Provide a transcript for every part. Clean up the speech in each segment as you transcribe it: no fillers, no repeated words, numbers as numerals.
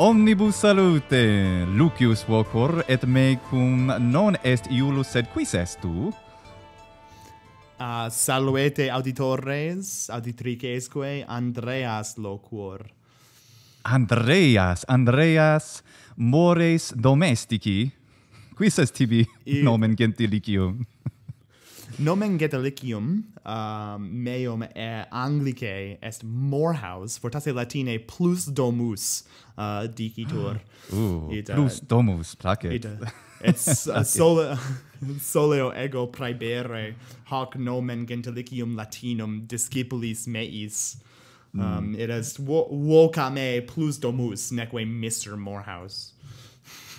Omnibus salute, Lucius vocor, et me cum non est Iulus sed quis est tu? Salvete auditores, auditricesque, Andreas loquor. Andreas, mores domestici, quis est tibi nomen gentilicium? Nomen gentilicium meum Anglicae est Morehouse, fortasse Latine plus domus dicitur. Plus domus, placet. Et soleo ego praebere hoc nomen gentilicium Latinum discipulis meis. It is voca me plus domus, neque Mr. Morehouse.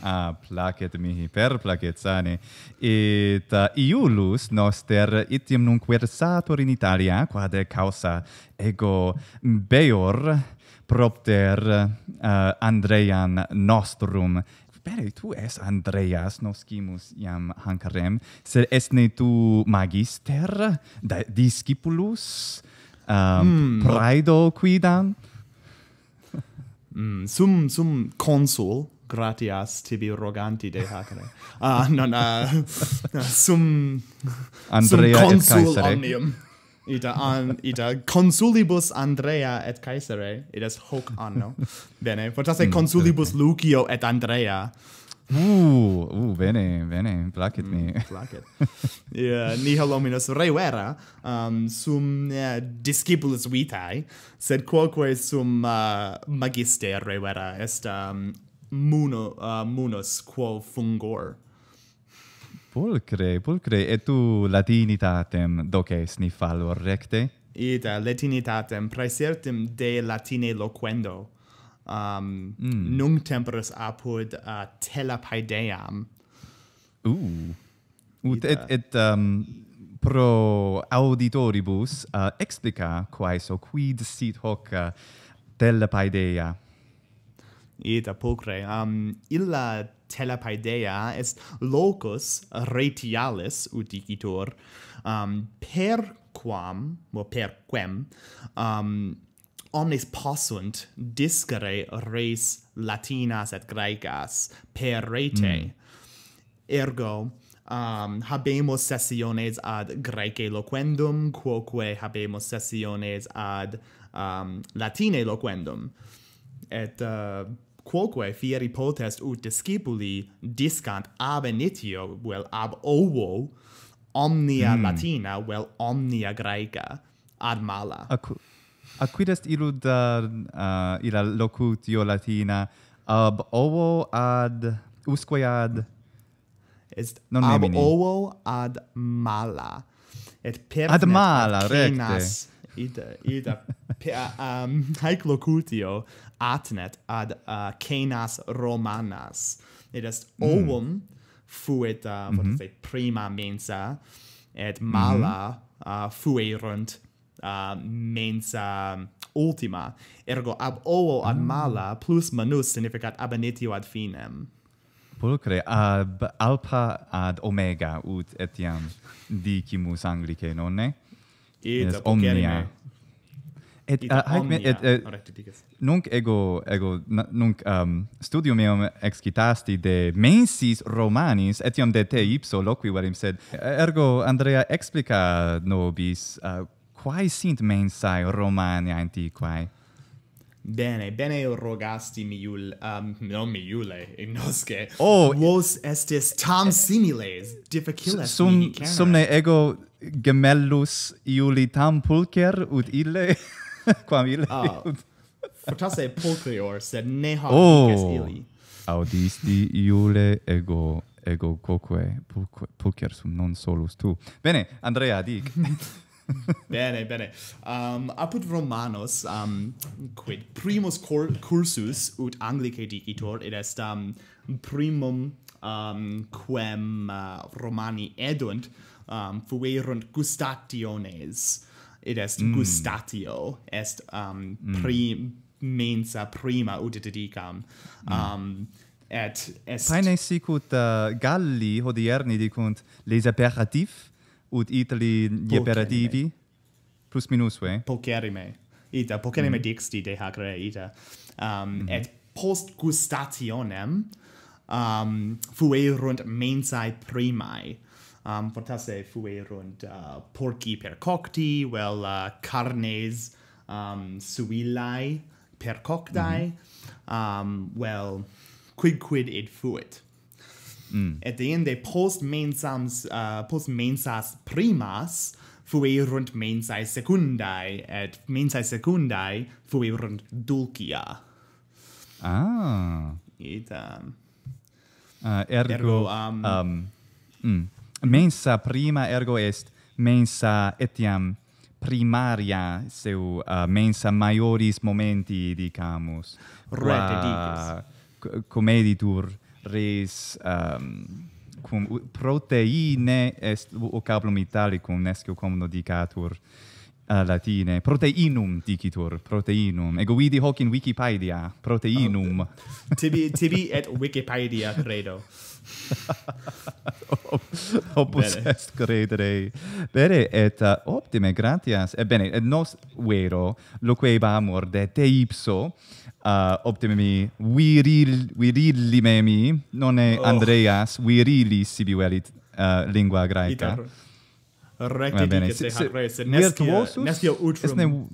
Ah, placet mihi, per placet sane. Et Iulus noster itiam nunc versator in Italia, quade causa ego beor propter Andreian nostrum. Bere, tu es Andreas, noscimus iam hancarem, sed esne tu magister, discipulus, praedo quidam? Sum consul. Gratias tibi roganti de hacere. Andrea sum consul et omnium. Ita consulibus Andrea et Caesare, it is hoc anno. Bene, fortasse consulibus Lucio et Andrea. Bene, placet mi. Placet. Nihil hominis revera, sum discipulus vitae, sed quoque sum magister revera est munus quo fungor. Pulcre, et tu latinitatem docesni fallor recte? Ita latinitatem praesertim de latine loquendo. Nunc temporis apud telapaideam. Pro auditoribus explica quaeso quid sit hoc telapaideia. Ita pulcre, illa telapaidea est locus retialis, ut dicitur, per quem, omnes possunt discere res latinas et graecas per rete. Ergo, habemus sessiones ad Graece loquendum, quoque habemus sessiones ad Latine loquendum. Et quoque fieri potest ut discipuli discant ab initio, vel ab ovo, omnia Latina, vel omnia Graeca, ad mala. Acquid est illud illa locutio Latina ab ovo ad usque ad? Est non ab nemini. Ovo ad mala. Et pertinet ad mala, recte. Ita haec locutio atnet ad cenas romanas. It est ovum fuit prima mensa, et mala fuerunt mensa ultima. Ergo ab ovo ad mala plus manus significat ab initio ad finem. Pulcre, ab alpha ad omega ut etiam dicimus Anglicae, nonne? Ita omnia. Nunc ego nunc studium meum excitasti de mensis romanis, etiam de te ipso loquiverim, sed ergo Andrea explica nobis quae sint mensae Romani antiquae. Bene rogasti miul, non miule, ignosce. Vos estis tam similes, difficiles mihi cera. Sumne ego gemellus iuli tam pulcher, ut ille, quam ille. Fortasse pulchrior, sed ne hoc pulches illi. Audisti iule ego quoque pulcher sum non solus tu. Bene, Andrea, dic. Bene. Apud Romanos, quid primus cursus ut Anglicae dicitor, id est primum quem Romani edunt, fuerunt gustationes. Id est gustatio, est mensa prima ut dedicam. Et est... Paene sicut Galli hodierni dicunt les aperatif, ut Itali jeperativi, plus minusve. Pocerime. Ita, pocerime dixti de hacre, ita. Et post gustationem fuerunt mensae primae. Fortasse fuerunt porci per cocti, vel carnes suillae per coctae, vel quidquid id fuit. Et deinde post mensas primas fuerunt mensae secundae, et mensae secundae fuerunt dulcia. Ah. Itam. Ergo... mensa prima ergo est mensa etiam primaria seu mensa maioris momenti dicamus. Rete dices. Comeditur res cum proteine est vocablum italicum nescio commodo dicatur latine. Proteinum dicitur, proteinum. Ego vidi hoc in Wikipedia, proteinum. Oh, tibi et Wikipedia credo. Opus est credere. Vere et optime, gratias. Ebbene, et nos vero, loquebamur de te ipso, optimemi virilimemi, nonne Andreas, virilis sibi velit lingua graeca. Recte dicete hac res, et nescio utrum.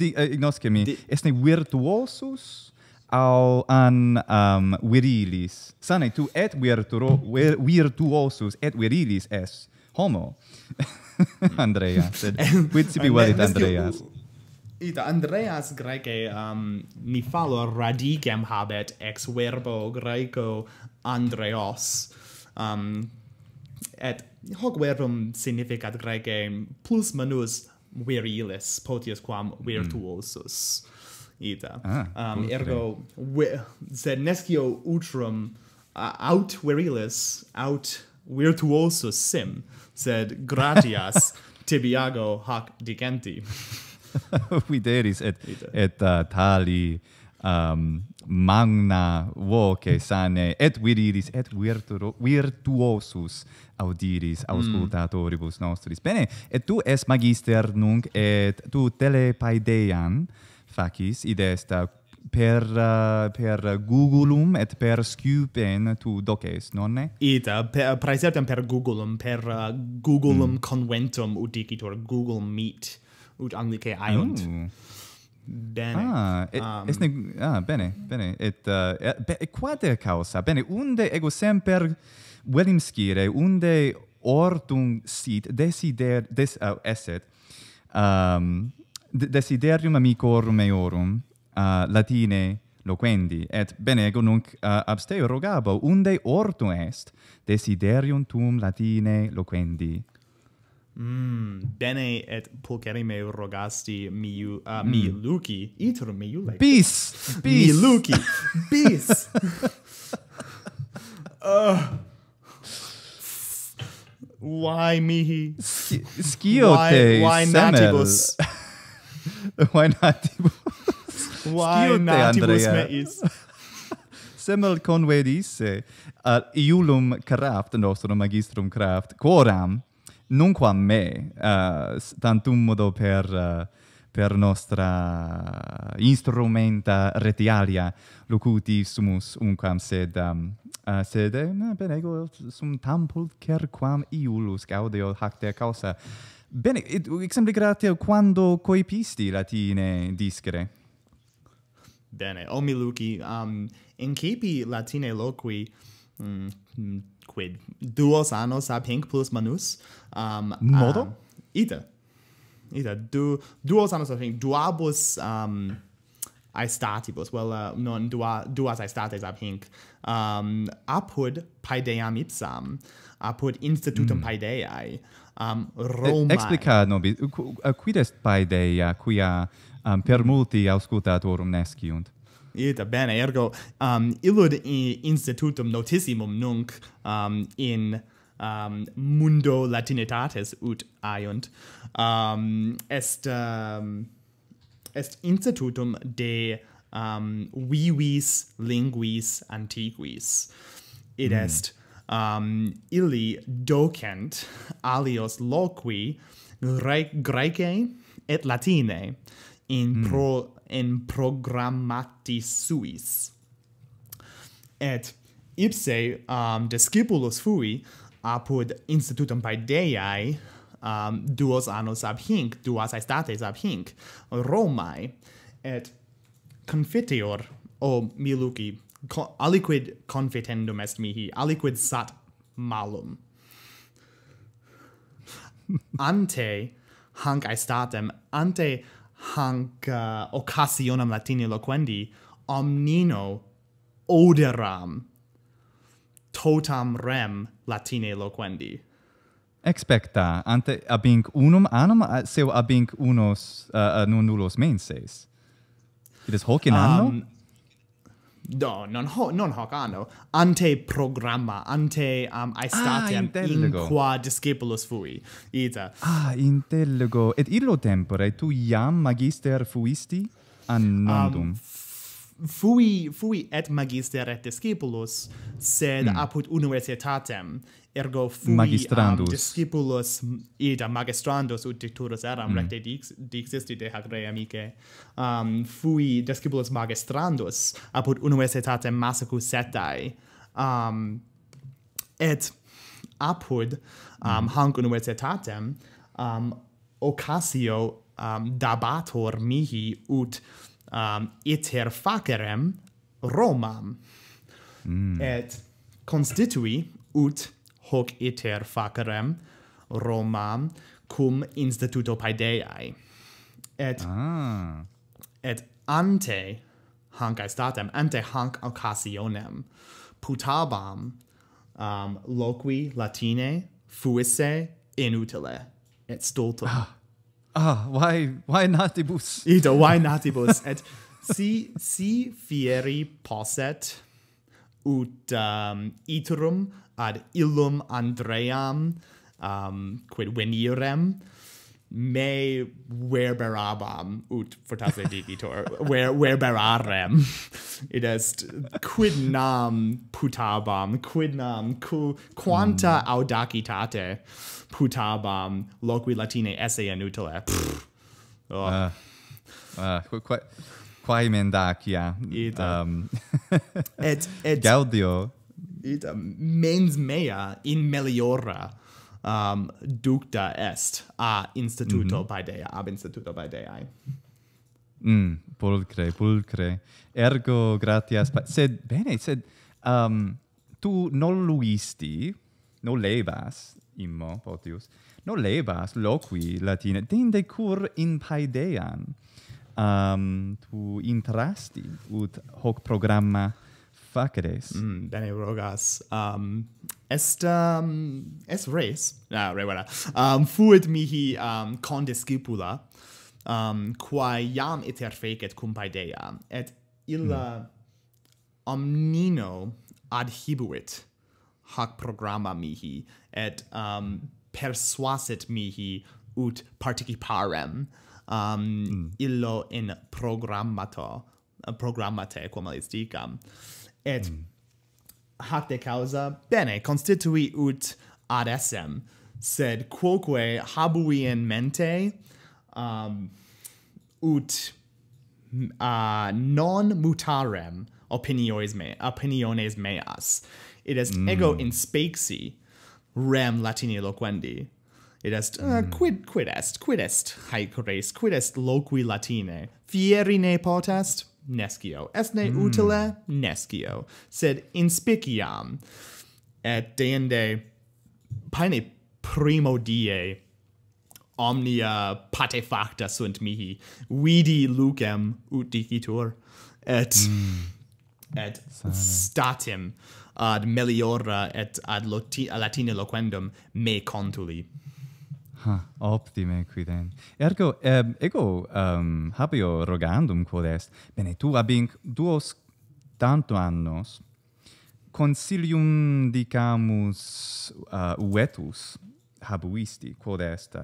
Ignoscemi, esne virtuosus? Au an virilis. Sane, tu et virtuosus et virilis es homo. Andrea, sed quid sibi valit Andreas? Ita, Andreas Graece nifalo radicem habet ex verbo Graeco Andreos. Et hoc verbum significat Graece plus manus virilis, potius quam virtuosus. Ita. Ergo, sed nescio utrum aut virilis, aut virtuosus sim, sed gratias tibiago hac dicenti. Videris et tali magna voce sane, et virilis, et virtuosus audiris auscultatoribus nostris. Bene, et tu es magister nunc, et tu telepaidean facis, id est per Googlum et per Skypen tu doces, nonne? Ita, praesertem per Googlum conventum udicitur, Google Meet, ut anglice aiunt. Bene. Bene, bene. Et quater causa, bene, unde ego semper velim scire, unde ortum sit desider, esset, desiderium amicorum meorum latine loquendi, et bene ego nunc absteo rogabo, unde ortum est desiderium tum latine loquendi. Bene et pulcheri me rogasti mi luci, iterum mi luci. Bis! Mi luci! Bis! Why mihi? Sciote semel. Why natibus? Why natibus meis? Semel convedisse, iulum craft, nostrum magistrum craft, quoram, nunquam me, tantum modo per nostra instrumenta retialia locuti sumus unquam sed, bene, ego sum tam pulcherquam iulus gaudeo hac dea causa. Bene, exempli gratia quando coepisti latine discere. Bene, o mi luci, incepi latine loqui quid duos annos ab hinc plus manus. Modo? Ita, duos annos ab hinc, duabus aestatibus, well, non duas aestates ab hinc, apud Paideiam ipsam, apud Institutum Paideiae, Roma. Explica nobis, quid est Paideia, quia per multi auscultatorum nesciunt? Ita, bene, ergo, illud institutum notissimum nunc in mundo latinitatis ut aiunt, est institutum de vivis linguis antiquis. Id est illi docent alios loqui Graece et Latine, in programmatis suis. Et ipse discipulus fui apud institutum Paideiae duos annos ab hinc, duas aestates ab hinc, Romae, et confiteor, o miluci, aliquid confitendum est mihi, aliquid sat malum. Ante hanc aestatem, ante hanc occasionam Latini loquendi, omnino odoram totam rem Latine loquendi. Expecta, ante abinc unum annum, seu abinc unos nullos menses. It is hoc in anno? No, non hoc anno. Ante programma, ante aestatem in qua discipulus fui. Ita. Ah, intellego. Et illo tempore, tu iam magister fuisti annondum? Fui et magister et discipulus, sed apud universitatem, ergo fui discipulus ita magistrandus ut dicturus eram, recte dixisti de hac re amice. Fui discipulus magistrandus apud universitatem Massacus Setae, et apud hanc universitatem occasio dabator mihi ut iter facerem Romam, et constitui ut hoc iter facerem Romam cum instituto Paideiae, et ante hanc aestatem, ante hanc occasionem putabam loqui Latine fuisse inutile et stultum. Ah, why natibus? Ito, why natibus? Et si fieri posset ut iterum ad illum Andream quid venirem me verberabam ut fortasse digitor verberarem. It est quid nam putabam, quid nam quanta audacitate putabam loqui Latine esse inutile. Quae mendacia et gaudio ita mens mea in meliora ducta est a instituto Paideia, ab instituto Paideia. Pulcre. Ergo gratias, sed bene, sed tu non levas, immo potius, non levas loqui Latine, dinde cur in Paideiam tu intrasti ut hoc programma faceres. Bene rogas. Est res, revera, fuit mihi condiscipula, quae iam iter fecet cum Paideia, et illa omnino adhibuit hac programma mihi, et persuasit mihi ut participarem illo in programmate, quam alis dicam. Et hac de causa, bene, constitui ut ad essem, sed quoque habui in mente ut non mutarem opiniones meas. It est ego in spexi rem Latini loquendi. It est quid est haec res, quid est loqui Latine. Fieri ne potest? Nescio. Est ne utile? Nescio. Sed inspiciam. Et deinde paene primo die omnia patefacta sunt mihi. Vidi lucem ut dicitur. Et statim ad meliora et ad Latine loquendum me contuli. Optime quidem. Ergo, ego habeo rogandum quod est. Bene, tu abinc duos tanto annos consilium dicamus uetus habuisti, quod est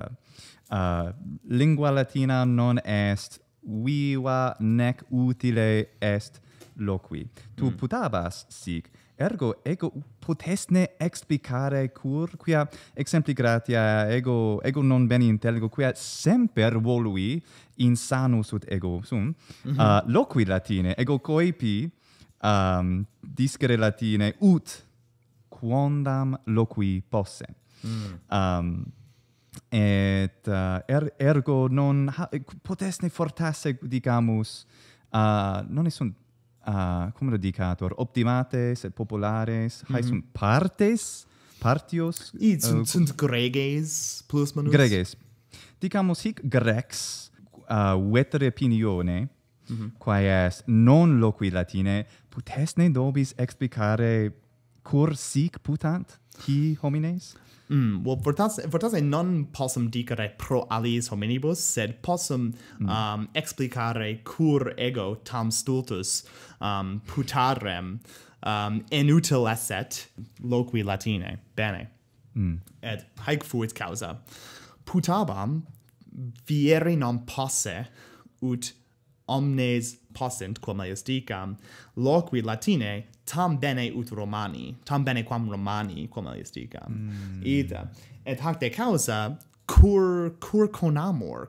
lingua Latina non est viva nec utile est loqui. Tu putabas sic Ergo ego potestne explicare cur quia exempli gratia ego non bene intelligo quia semper volui insanus ut ego sum loqui latine ego coepi discere latine ut quondam loqui posse. Et ergo non potestne fortasse dicamus non sunt cum lo dicator optimates et populares haec partios sunt greges plus manus greges dicamus hic grex vetere opinione quae est non loqui latine potestne nobis explicare cur sic putant qui homines. Well, fortasse non possum dicere pro aliis hominibus, sed possum explicare cur ego tam stultus putarem inutile esset loqui latine. Bene. Et haec fuit causa. Putabam vieri non posse ut omnes possent quam maiusdicam loqui latine tam bene ut Romani, tam bene quam Romani quam maiusdicam. Ita. Et hac de causa cur conamor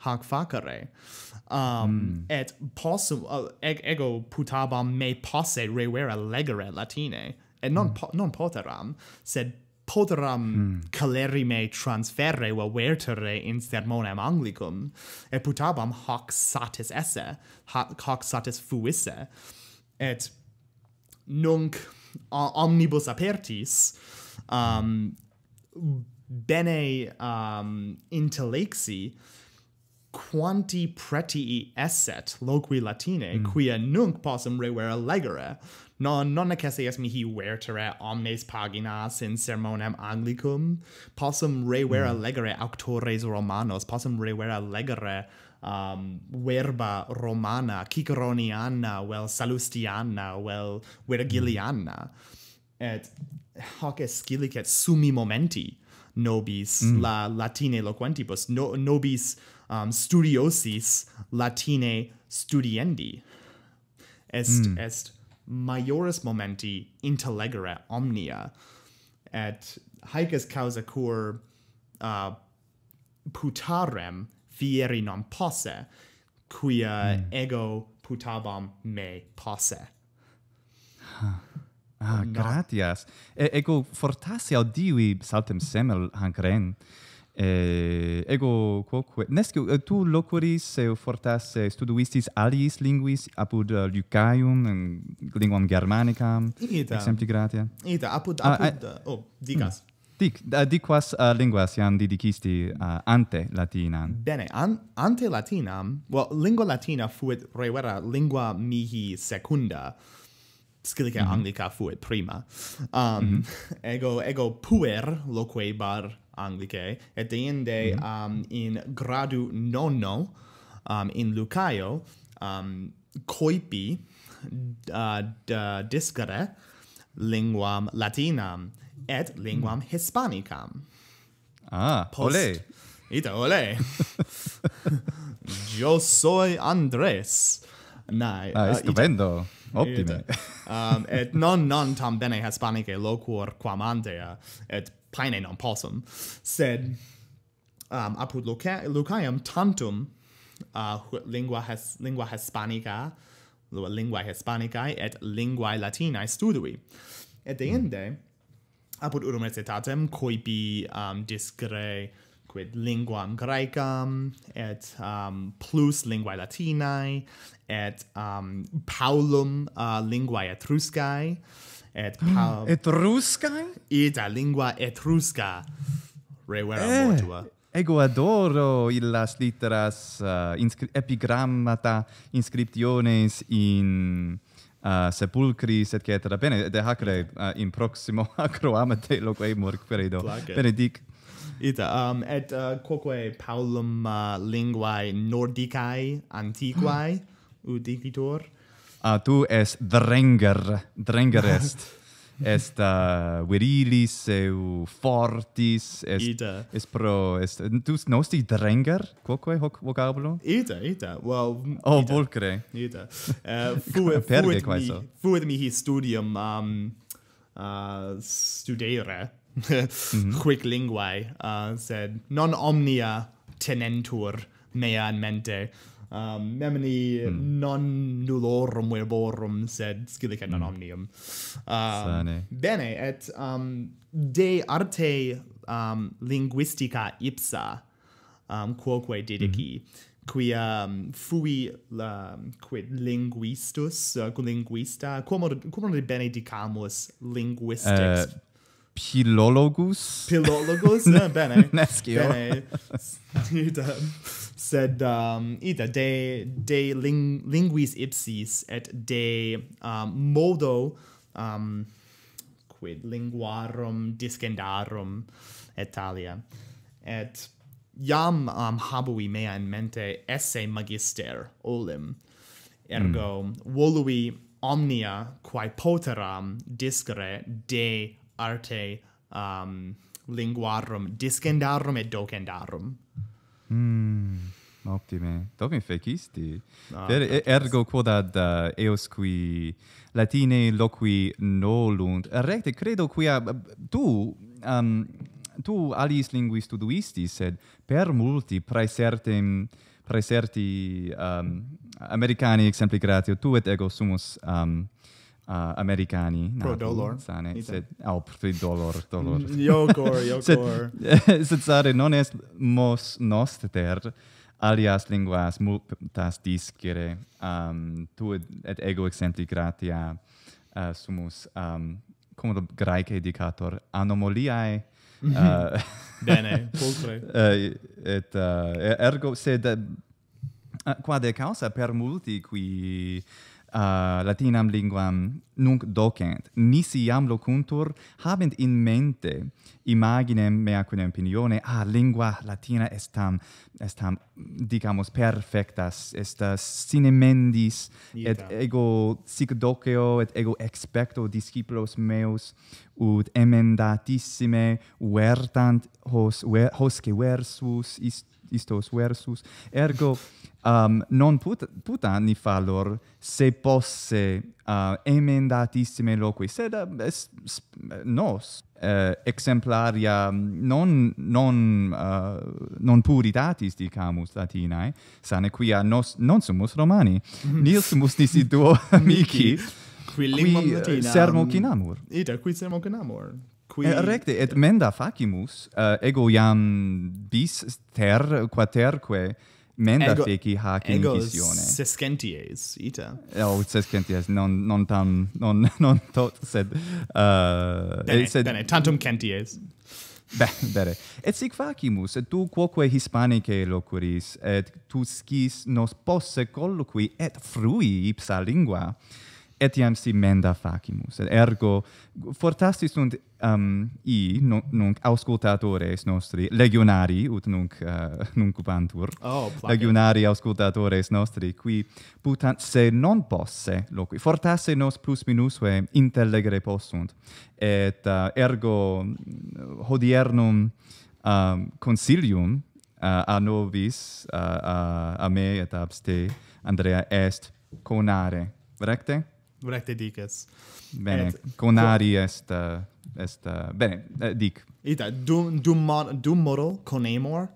hac facere. Et possum ego putabam me posse revera legere latine, et non poteram, sed poteram celerime transferre vertere in sermonem Anglicum, et putabam hoc satis esse, hoc satis fuisse, et nunc omnibus apertis bene intellexi quanti pretii esset loqui latine, quia nunc possum revera legere, non nec esse est mihi vertere omnes paginas in sermonem Anglicum, possum revera legere auctores Romanos, possum revera legere verba Romana, Ciceroniana, vel Salustiana, vel Vergiliana, et hoc escilic et summi momenti nobis Latine loquentibus, nobis studiosis Latine studiendi. Est maioris momenti intellegere omnia, et haec est causa cur putarem fieri non posse, quia ego putabam me posse. Gratias. Ego fortasse audivi saltem semel hanc ren. Ego quoque nescio tu loqueris eu fortasse studuistis aliis linguis apud Lycaeum, linguam germanicam. Exempli gratia. Ita apud digas. Diquas linguas iam didicisti ante latinam. Bene, ante latinam, well, lingua latina fuit revera lingua mihi secunda, scilica Anglica fuit prima. Ego puer loquebar Anglicae, et deinde in gradu nono in Lucaio coipi discere linguam latinam et linguam hispanicam. Ole. Ita, ole. Yo soy Andres. Nae. Estupendo. Optime. Et non tam bene hispanicae loquor quam antea, et paene non possum. Sed apud Lucaeum tantum lingua hispanicae et linguae latinae studui. Et deinde apud universitatem coipi discere quid linguam graecam et plus linguae latinae et paulum linguae etruscae et etruscae ita lingua etrusca revera mortua. Ego adoro illas litteras epigrammata inscriptiones in sepulcris, etc. Bene, de hacre in proximo acroamate loquemur, credo. Bene, dic. Ita, et quoque paulum linguae nordicae antiquae, ut dicitur? Tu es drenger est. est virilis eu fortis est ita. Est pro est tus nosti drenger quoque hoc vocabulo ita well oh ita. Volcre ita fuit mihi studium studere quic linguae sed non omnia tenentur mea in mente memini non nulorum verborum sed scilicet non omnium. Bene, et de arte linguistica ipsa quoque dedici, quia fui quid linguistus, linguista, cum bene dicamus linguistics? Pilologus? Pilologus? Bene. Nescio. Bene. Ita. Sed, ita, de linguis ipsis et de modo quid linguarum discendarum et talia. Et iam habui mea in mente esse magister olim. Ergo, volui omnia quae poteram discere de arte linguarum discendarum et docendarum. Optime. Dovim fecisti? Ergo quodad eos qui Latine loqui nolunt. Recte, credo quia tu aliis lingui studuisti, sed per multi praeserti Americani exempli gratio, tu et ego sumus Americani pro dolor sane sed pro dolor iocor sed sare non est mos noster alias linguas multas discere tu et ego exempli gratia sumus cum Graece dicator anomaliae bene pulcre et ergo sed quade causa per multi qui Latinam linguam nunc docent, nisi iam locuntur, habent in mente imaginem mea quidem opinione, lingua latina estam digamos, perfectas, estas sine mendis, et ego sic doceo, et ego expecto disciplos meus, ut emendatissime vertant hosce versus, istos versus, ergo non putanni fallor se posse emendatissime loqui, sed nos exemplaria non puritatis dicamus Latinae, sane quia nos non sumus Romani, nil sumus nisi duo amici, qui linguam Latina sermocinamur. Ita, qui sermocinamur. Recte, et menda facimus, ego iam bis ter quaterque menda feci hac inquisione. Ego sescenties, ita. Sescenties, non tam, non tot, sed... Bene, tantum centies. Bene, et sic facimus, et tu quoque Hispanicae locuris, et tu scis nos posse colloqui, et frui ipsa lingua, etiam si menda facimus. Ergo, fortastis sunt i, nunc auscultatores nostri, legionari, ut nunc ubantur, legionari auscultatores nostri, qui putant se non posse loqui, fortasse nos plus minusve intellegere possunt. Et ergo hodiernum consilium a nobis, a me et abs te, Andrea, est conare. Recte? Recte dices. Bene, conari est bene, dic. Ita, dum modo conemor,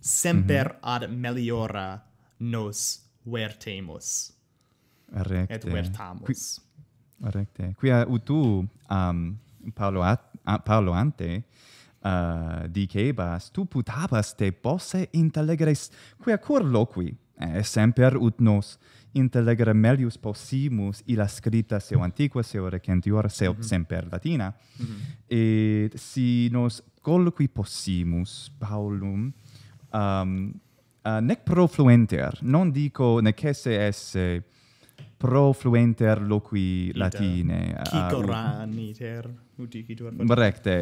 semper ad meliora nos vertemus. Recte. Et vertamus. Recte. Quia ut tu, Paolo ante, dicebas, tu putabas te posse intellegres, quia cur loqui, semper ut nos, intellegere melius possimus illa scripta seu antiqua, seu recentiora, seu semper latina. Et si nos colloqui possimus, Paulum, nec profluenter, non dico nec esse profluenter loqui Latine. Cicoraniter, uticitur. Recte,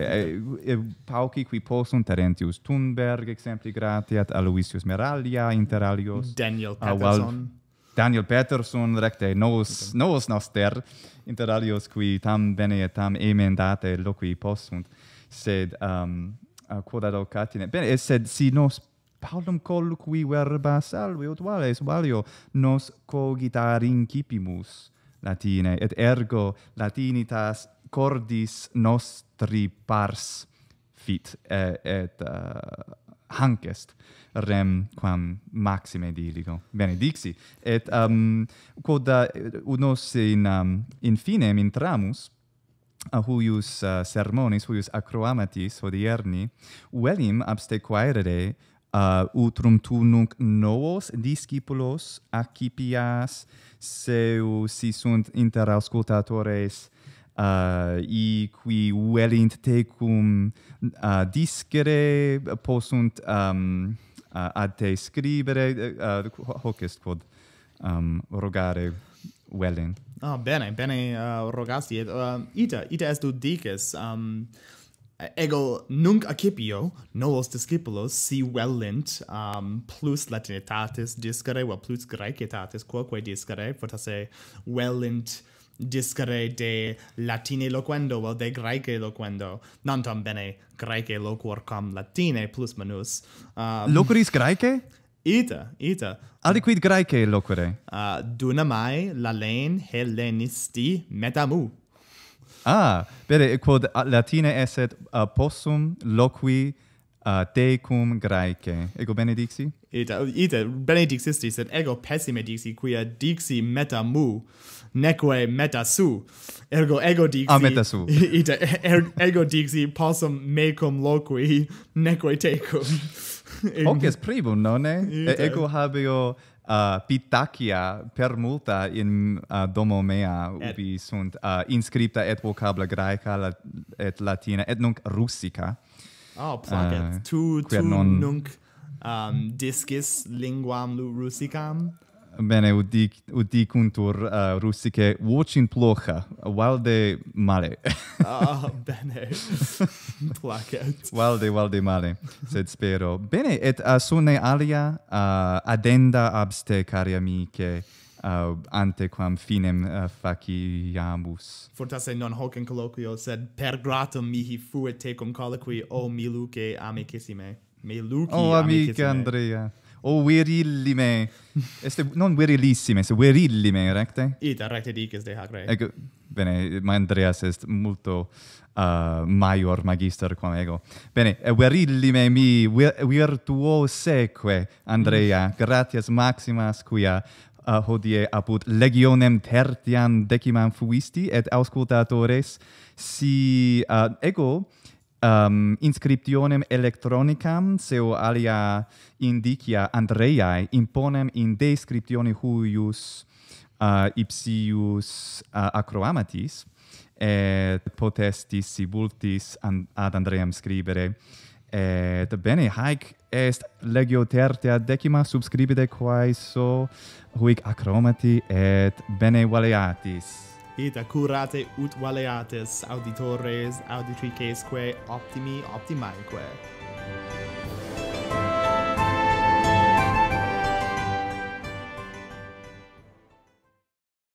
pauci qui possunt Terentius Thunberg, exempli gratiat, Aloysius Meralia, inter alios. Daniel Patterson. Daniel Peterson recte nos noster inter alios qui tam bene tam emendate loqui possunt, sed quod ad ocatine bene, sed si nos Paulum colloqui verba salve ut vales valio nos cogitar incipimus Latine, et ergo Latinitas cordis nostri pars fit, hancest rem quam maxime diligo. Bene, dixi, et quod unos in finem intramus, huius sermonis, huius acroamatis hodierni, velim abstequaerede utrum tu nunc novos discipulos accipias, si sunt inter auscultatores i qui velint tecum discere, possunt ad te scribere, hoc est quod rogare velin. Ah, bene, bene rogasti, et ita est ut dices, ego nunc accipio novos discipulos si velint plus latinitatis discere, vel plus graecitatis quoque discere, fortasse velint discere de latine loquendo, vel de graece loquendo. Nantam bene graece loquor cum latine plus manus. Loqueris graece? Ita. Aliquid graece loquere? Dunamai lalen Hellenisti metamu. Ah, bene, quod Latine esset possum loqui tecum Graece. Ego bene dixi? Ita bene dixisti, sed ego pessime dixi, quia dixi meta mu, neque meta su. Ergo ego dixi... Ah, meta su. Ita, ego dixi possum mecum loqui, neque tecum. Hoc est privum, nonne? Ego habeo... Pitachia per multa in domo mea ubi sunt inscripta et vocabla graeca et latina et nunc russica. Oh, placet. Tu non... nunc discis linguam russicam? Bene, udicuntur russice vocin plocha, valde male. Ah, oh, bene. Placet. Valde male, sed spero. Bene, et sune alia addenda abste, cari amice, antequam finem faciamus. Fortasse non hoc in colloquio, sed per gratum mihi fuit tecum colloqui, o miluce amicissime. Miluci amicissime. O amica Andrea. O virilime, este non virilissime, se virilime, recte? Ita, recte dices de hac, recte. Ego, bene, ma Andreas est multo maior magister quam ego. Bene, virilime mi, virtuoseque, Andrea, gratias maximas quia hodie apud legionem tertiam decimam fuisti, et auscultatores, si ego... inscriptionem electronicam seu alia indicia Andreiae imponem in descriptione huius ipsius acroamatis, et potestis si vultis ad Andream scribere, et bene haec est legio tertia decima subscribide quaeso huic acroamati et bene valeatis. Ita curate ut valeates auditores auditricesque optimi optimaeque.